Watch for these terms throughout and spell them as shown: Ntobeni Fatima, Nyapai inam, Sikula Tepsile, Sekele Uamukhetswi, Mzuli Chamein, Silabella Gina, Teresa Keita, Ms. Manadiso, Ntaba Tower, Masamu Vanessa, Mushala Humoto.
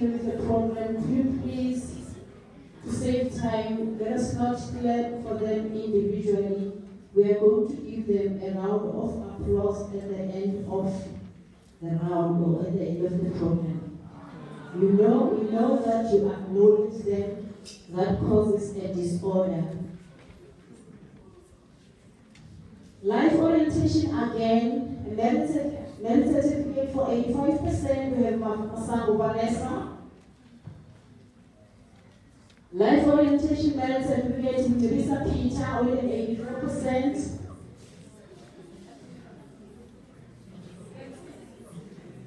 here with the program. Will you please, to save time, let us not clap for them individually. We are going to give them a round of applause at the end of the round or at the end of the program. We know that you acknowledge them. That causes a disorder. Life orientation again, merit certificate for 85%, we have Masamu Vanessa. Life orientation merit certificate in Teresa Keita, only 84%.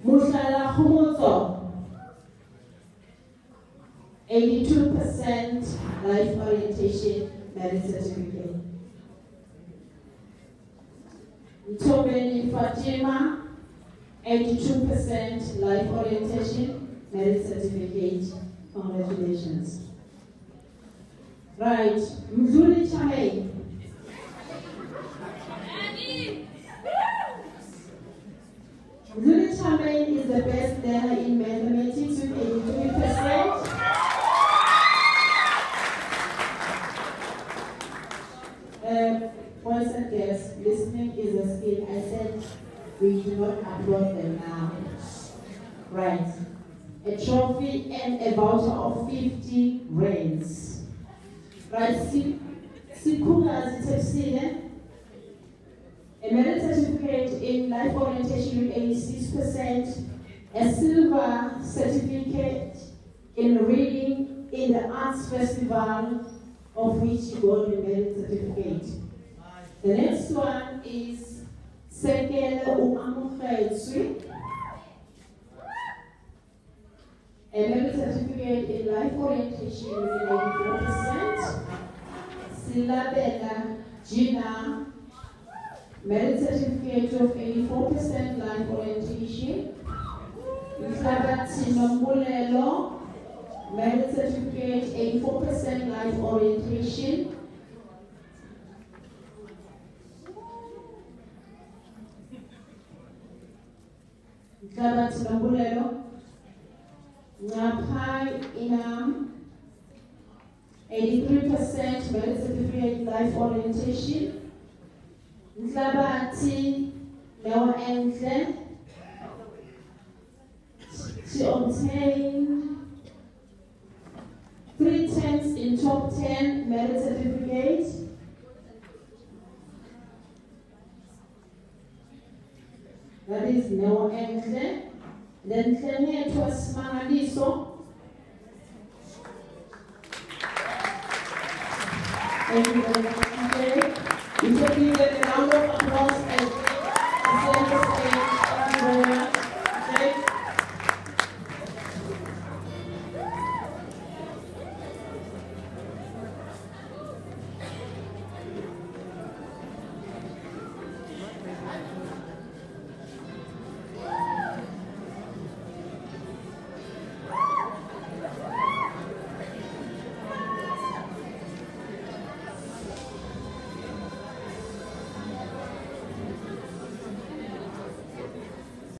Mushala Humoto, 82% life orientation merit certificate. Ntobeni Fatima, 82% life orientation merit certificate. Congratulations. Right, Mzuli Chamein. Mzuli Chamein is the best learner in mathematics with 83%. Boys and girls, listening is a skill. I said we do not upload them now. Right. A trophy and a voucher of 50 rands. Right. Sikula's Tepsile. A merit certificate in life orientation with 86%. A silver certificate in reading in the arts festival, of which you got the merit certificate. The next one is Sekele Uamukhetswi. A merit certificate in life orientation with 84%. Silabella Gina, merit certificate of 84% life orientation. Ntaba Tower, merit certificate 84% life orientation. Nyapai inam, 83% merit certificate life orientation. Ntaba Tower, she obtained 3 tenths in top 10 merit certificate. That is no end. Then it was Ms. Manadiso. Thank you very much.